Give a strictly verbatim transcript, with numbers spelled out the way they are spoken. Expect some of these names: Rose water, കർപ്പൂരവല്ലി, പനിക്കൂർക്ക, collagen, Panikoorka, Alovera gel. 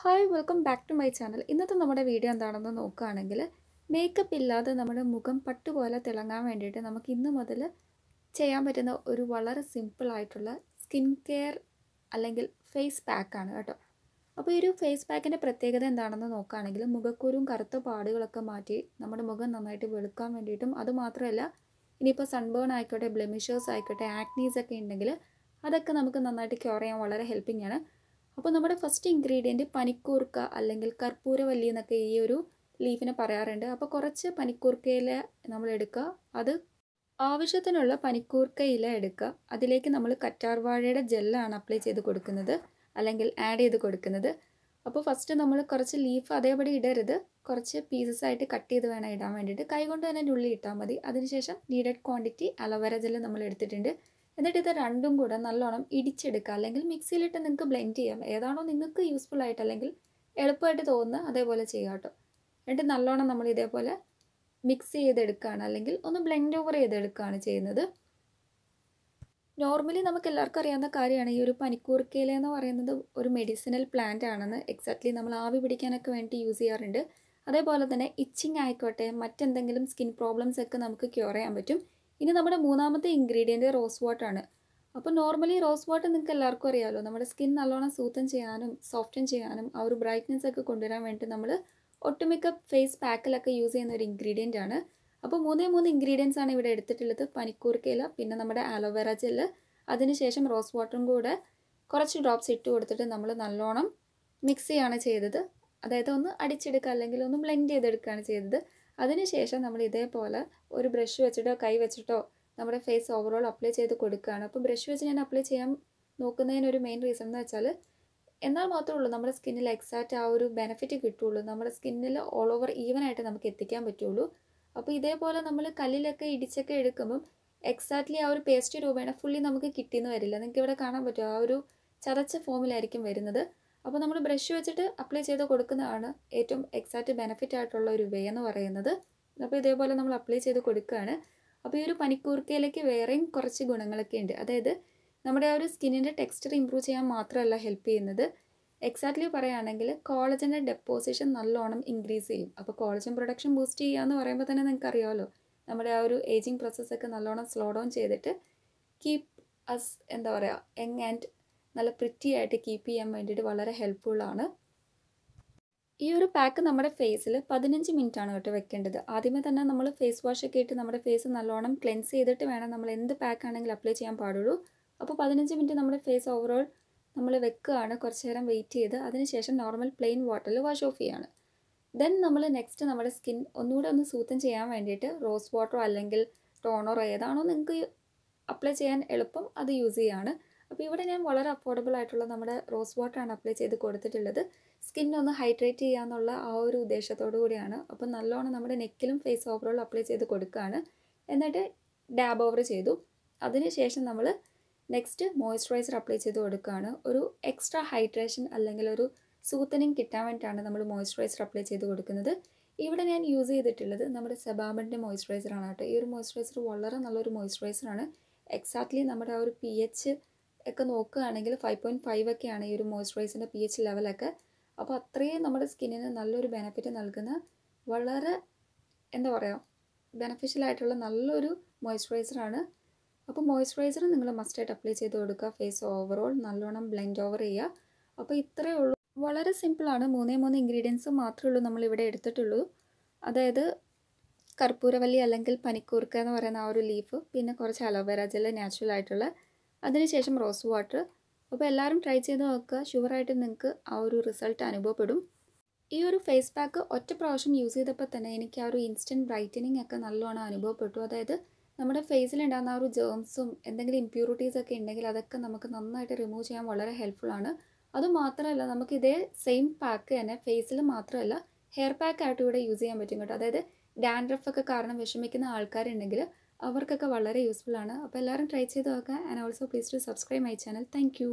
Hi, welcome back to my channel. In this video, we will talk about makeup. We will talk about a simple skincare and face pack. This face pack is a very simple pack. We will talk about it. We will talk about it. We will talk about blemishes, acne, etc. Now, the first ingredient is Panikoorka, അല്ലെങ്കിൽ കർപ്പൂരവല്ലി എന്നൊക്കെ ഈ ഒരു ലീഫിനെ പറയാറുണ്ട്. അപ്പോൾ കുറച്ച് പനിക്കൂർക്കയില നമ്മൾ എടുക്കുക. അത് ആവശ്യത്തിനുള്ള പനിക്കൂർക്കയില എടുക്കുക. അതിലേക്ക് നമ്മൾ കറ്റാർവാഴയുടെ ജെല്ലാണ് അപ്ലൈ ചെയ്തു കൊടുക്കുന്നത് അല്ലെങ്കിൽ ആഡ് ചെയ്തു കൊടുക്കുന്നത്. അപ്പോൾ ഫസ്റ്റ് നമ്മൾ കുറച്ച് ലീഫ് അതേപടി ഇടരുത്. കുറച്ച് പീസസ് ആയിട്ട് കട്ട് ചെയ്തു വേണം ഇടാൻ വേണ്ടിയിട്ട്. കൈ കൊണ്ട് തന്നെ ഉള്ളി ഇട്ടാൽ മതി. അതിനുശേഷം നീഡഡ് ക്വാണ്ടിറ്റി അലോവേര ജെൽ നമ്മൾ എടുത്തിട്ടുണ്ട്. എന്നിട്ട് ഇത് രണ്ടും കൂടെ നല്ലോണം ഇടിച്ചെടുക്കുക അല്ലെങ്കിൽ മിക്സിയിലിട്ട് നിങ്ങൾക്ക് ബ്ലെൻഡ് ചെയ്യാം. ഏതാണോ നിങ്ങൾക്ക് യൂസ്ഫുൾ ആയിട്ട് അല്ലെങ്കിൽ എളുപ്പമായിട്ട് തോന്നുന്നത് അതേപോലെ ചെയ്യുക കേട്ടോ. എന്നിട്ട് നല്ലോണം നമ്മൾ ഇതേപോലെ മിക്സ് ചെയ്തെടുക്കുകയാണ് അല്ലെങ്കിൽ ഒന്ന് ബ്ലെൻഡ് ഓവർ ചെയ്തെടുക്കുകയാണ് ചെയ്യുന്നത്. നോർമലി നമുക്ക് എല്ലാവർക്കും അറിയാവുന്ന കാര്യമാണ് ഈ ഒരു പനിക്കൂർക്കയില എന്ന് പറയുന്നത് ഒരു മെഡിസിനൽ പ്ലാന്റ് ആണെന്ന്. എക്സാക്ട്ലി നമ്മൾ ആവി പിടിക്കാനൊക്കെ വേണ്ടി യൂസ് ചെയ്യാറുണ്ട്. അതേപോലെ തന്നെ ഇച്ചിങ് ആയിക്കോട്ടെ മറ്റെന്തെങ്കിലും സ്കിൻ പ്രോബ്ലംസ് ഒക്കെ നമുക്ക് ക്യൂർ ചെയ്യാൻ പറ്റും. ഇനി നമ്മുടെ മൂന്നാമത്തെ ഇൻഗ്രീഡിയൻറ്റ് റോസ് വാട്ടർ ആണ്. അപ്പോൾ നോർമലി റോസ് വാട്ടർ നിങ്ങൾക്ക് എല്ലാവർക്കും അറിയാമല്ലോ നമ്മുടെ സ്കിൻ നല്ലോണം സൂത്തൻ ചെയ്യാനും സോഫ്റ്റൻ ചെയ്യാനും ആ ഒരു ബ്രൈറ്റ്നെസ് ഒക്കെ കൊണ്ടുവരാൻ വേണ്ടി നമ്മൾ ഒട്ടുമിക്ക ഫേസ് പാക്കിലൊക്കെ യൂസ് ചെയ്യുന്ന ഒരു ഇൻഗ്രീഡിയൻ്റ് ആണ്. അപ്പോൾ മൂന്നേ മൂന്ന് ഇൻഗ്രീഡിയൻസ് ആണ് ഇവിടെ എടുത്തിട്ടുള്ളത്. പനിക്കൂർക്കയില, പിന്നെ നമ്മുടെ ആലോവേറ ജെല്ല്, അതിനുശേഷം റോസ് വാട്ടറും കൂടെ കുറച്ച് ഡ്രോപ്സ് ഇട്ട് കൊടുത്തിട്ട് നമ്മൾ നല്ലോണം മിക്സ് ചെയ്യാണ് ചെയ്തത്. അതായത് ഒന്ന് അടിച്ചെടുക്കുക അല്ലെങ്കിൽ ഒന്ന് ബ്ലെൻഡ് ചെയ്തെടുക്കുകയാണ് ചെയ്തത്. അതിനുശേഷം നമ്മൾ ഇതേപോലെ ഒരു ബ്രഷ് വെച്ചിട്ടോ കൈ വെച്ചിട്ടോ നമ്മുടെ ഫേസ് ഓവറോൾ അപ്ലൈ ചെയ്ത് കൊടുക്കുകയാണ്. അപ്പോൾ ബ്രഷ് വെച്ച് ഞാൻ അപ്ലൈ ചെയ്യാൻ നോക്കുന്നതിനൊരു മെയിൻ റീസൺ എന്ന് വെച്ചാൽ എന്നാൽ മാത്രമേ ഉള്ളൂ നമ്മുടെ സ്കിന്നിൽ എക്സാക്റ്റ് ആ ഒരു ബെനിഫിറ്റ് കിട്ടുള്ളൂ. നമ്മുടെ സ്കിന്നിൽ ഓൾ ഓവർ ഈവനായിട്ട് നമുക്ക് എത്തിക്കാൻ പറ്റുള്ളൂ. അപ്പോൾ ഇതേപോലെ നമ്മൾ കല്ലിലൊക്കെ ഇടിച്ചൊക്കെ എടുക്കുമ്പം എക്സാക്ട്ലി ആ ഒരു പേസ്റ്റ് രൂപേണ ഫുള്ളി നമുക്ക് കിട്ടിയെന്ന് വരില്ല. നിങ്ങൾക്ക് ഇവിടെ കാണാൻ പറ്റും ആ ഒരു ചതച്ച ഫോമിലായിരിക്കും വരുന്നത്. അപ്പോൾ നമ്മൾ ബ്രഷ് വെച്ചിട്ട് അപ്ലൈ ചെയ്ത് കൊടുക്കുന്നതാണ് ഏറ്റവും എക്സാക്റ്റ് ബെനിഫിറ്റ് ആയിട്ടുള്ള ഒരു വേ എന്ന് പറയുന്നത്. അപ്പോൾ ഇതേപോലെ നമ്മൾ അപ്ലൈ ചെയ്ത് കൊടുക്കുകയാണ്. അപ്പോൾ ഈ ഒരു പനിക്കൂർക്കയിലേക്ക് വേറെയും കുറച്ച് ഗുണങ്ങളൊക്കെ ഉണ്ട്. അതായത് നമ്മുടെ ആ ഒരു സ്കിന്നിൻ്റെ ടെക്സ്ചർ ഇമ്പ്രൂവ് ചെയ്യാൻ മാത്രമല്ല ഹെൽപ്പ് ചെയ്യുന്നത്. എക്സാക്ട്ലി പറയുകയാണെങ്കിൽ കോളജൻ്റെ ഡെപ്പോസിഷൻ നല്ലോണം ഇൻക്രീസ് ചെയ്യും. അപ്പോൾ കോളജൻ പ്രൊഡക്ഷൻ ബൂസ്റ്റ് ചെയ്യുക എന്ന് പറയുമ്പോൾ തന്നെ നിങ്ങൾക്ക് അറിയാമല്ലോ നമ്മുടെ ആ ഒരു ഏജിങ് പ്രോസസ്സൊക്കെ നല്ലോണം സ്ലോ ഡൗൺ ചെയ്തിട്ട് കീപ് അസ് എന്താ പറയുക യങ് ആൻഡ് നല്ല പ്രിറ്റി ആയിട്ട് കീപ്പ് ചെയ്യാൻ വേണ്ടിയിട്ട് വളരെ ഹെൽപ്ഫുള്ളാണ്. ഈ ഒരു പാക്ക് നമ്മുടെ ഫേസിൽ പതിനഞ്ച് മിനിറ്റ് ആണ് കേട്ടോ വെക്കേണ്ടത്. ആദ്യമേ തന്നെ നമ്മൾ ഫേസ് വാഷൊക്കെ ഇട്ട് നമ്മുടെ ഫേസ് നല്ലോണം ക്ലെൻസ് ചെയ്തിട്ട് വേണം നമ്മൾ എന്ത് പാക്ക് ആണെങ്കിലും അപ്ലൈ ചെയ്യാൻ പാടുള്ളൂ. അപ്പോൾ പതിനഞ്ച് മിനിറ്റ് നമ്മുടെ ഫേസ് ഓവറോൾ നമ്മൾ വെക്കുകയാണ്. കുറച്ച് നേരം വെയിറ്റ് ചെയ്ത് അതിനുശേഷം നോർമൽ പ്ലെയിൻ വാട്ടറിൽ വാഷ് ഓഫ് ചെയ്യാണ്. ദെൻ നമ്മൾ നെക്സ്റ്റ് നമ്മുടെ സ്കിൻ ഒന്നുകൂടെ ഒന്ന് സൂത്തൻ ചെയ്യാൻ വേണ്ടിയിട്ട് റോസ് വാട്ടറോ അല്ലെങ്കിൽ ടോണറോ ഏതാണോ നിങ്ങൾക്ക് അപ്ലൈ ചെയ്യാൻ എളുപ്പം അത് യൂസ് ചെയ്യുകയാണ്. അപ്പോൾ ഇവിടെ ഞാൻ വളരെ അഫോർഡബിൾ ആയിട്ടുള്ള നമ്മുടെ റോസ് വാട്ടറാണ് അപ്ലൈ ചെയ്ത് കൊടുത്തിട്ടുള്ളത്. സ്കിന്നൊന്ന് ഹൈഡ്രേറ്റ് ചെയ്യാമെന്നുള്ള ആ ഒരു ഉദ്ദേശത്തോടു കൂടിയാണ്. അപ്പോൾ നല്ലോണം നമ്മുടെ നെക്കിലും ഫേസ് ഓവറോൾ അപ്ലൈ ചെയ്ത് കൊടുക്കുകയാണ്. എന്നിട്ട് ഡാബ് ഓവർ ചെയ്തു. അതിനുശേഷം നമ്മൾ നെക്സ്റ്റ് മോയ്സ്ചറൈസർ അപ്ലൈ ചെയ്ത് കൊടുക്കുകയാണ്. ഒരു എക്സ്ട്രാ ഹൈഡ്രേഷൻ അല്ലെങ്കിൽ ഒരു സൂത്തനിങ് കിട്ടാൻ വേണ്ടിയിട്ടാണ് നമ്മൾ മോയ്സ്ചറൈസർ അപ്ലൈ ചെയ്ത് കൊടുക്കുന്നത്. ഇവിടെ ഞാൻ യൂസ് ചെയ്തിട്ടുള്ളത് നമ്മുടെ സെബാമിൻ്റെ മോയ്സ്ചറൈസറാണ് കേട്ടോ. ഈ ഒരു മോയ്സ്ചറൈസർ വളരെ നല്ലൊരു മോയ്സ്ചറൈസറാണ്. എക്സാക്ട്ലി നമ്മുടെ ആ ഒരു പി എച്ച് ഒക്കെ നോക്കുകയാണെങ്കിൽ ഫൈവ് പോയിൻറ്റ് ഫൈവ് ഒക്കെയാണ് ഈ ഒരു മോയ്സ്ചറൈസറിൻ്റെ പി എച്ച് ലെവലൊക്കെ. അപ്പോൾ അത്രയും നമ്മുടെ സ്കിന്നിന് നല്ലൊരു ബെനിഫിറ്റ് നൽകുന്ന വളരെ എന്താ പറയുക ബെനിഫിഷ്യലായിട്ടുള്ള നല്ലൊരു മോയ്സ്ചറൈസറാണ്. അപ്പോൾ മോയ്സ്ചറൈസർ നിങ്ങൾ മസ്റ്റായിട്ട് അപ്ലൈ ചെയ്ത് കൊടുക്കുക. ഫേസ് ഓവറോൾ നല്ലോണം ബ്ലെൻഡ് ഓവർ ചെയ്യുക. അപ്പോൾ ഇത്രയേ ഉള്ളൂ, വളരെ സിമ്പിളാണ്. മൂന്നേ മൂന്ന് ഇൻഗ്രീഡിയൻസ് മാത്രമേ ഉള്ളൂ നമ്മളിവിടെ എടുത്തിട്ടുള്ളൂ. അതായത് കർപ്പൂരവല്ലി അല്ലെങ്കിൽ പനിക്കൂർക്ക എന്ന് പറയുന്ന ആ ഒരു ലീഫ്, പിന്നെ കുറച്ച് അലോവേറ ജെൽ നാച്ചുറൽ ആയിട്ടുള്ള, അതിനുശേഷം റോസ് വാട്ടർ. അപ്പോൾ എല്ലാവരും ട്രൈ ചെയ്ത് നോക്കുക. ഷുവറായിട്ടും നിങ്ങൾക്ക് ആ ഒരു റിസൾട്ട് അനുഭവപ്പെടും. ഈ ഒരു ഫേസ് പാക്ക് ഒറ്റ പ്രാവശ്യം യൂസ് ചെയ്തപ്പോൾ തന്നെ എനിക്ക് ആ ഒരു ഇൻസ്റ്റൻറ്റ് ബ്രൈറ്റനിങ് ഒക്കെ നല്ലോണം അനുഭവപ്പെട്ടു. അതായത് നമ്മുടെ ഫേസിലുണ്ടാകുന്ന ആ ഒരു ജേംസും എന്തെങ്കിലും ഇമ്പ്യൂരിറ്റീസ് ഒക്കെ ഉണ്ടെങ്കിൽ അതൊക്കെ നമുക്ക് നന്നായിട്ട് റിമൂവ് ചെയ്യാൻ വളരെ ഹെൽപ്ഫുള്ളാണ്. അതുമാത്രമല്ല നമുക്ക് ഇതേ സെയിം പാക്ക് തന്നെ ഫേസിൽ മാത്രമല്ല ഹെയർ പാക്ക് ആയിട്ട് ഇവിടെ യൂസ് ചെയ്യാൻ പറ്റും കേട്ടോ. അതായത് ഡാൻഡ്രഫ് ഒക്കെ കാരണം വിഷമിക്കുന്ന ആൾക്കാരുണ്ടെങ്കിൽ അവർക്കൊക്കെ വളരെ യൂസ്ഫുള്ളാണ്. അപ്പോൾ എല്ലാവരും ട്രൈ ചെയ്ത് നോക്കുക. And also please to subscribe my channel. Thank U.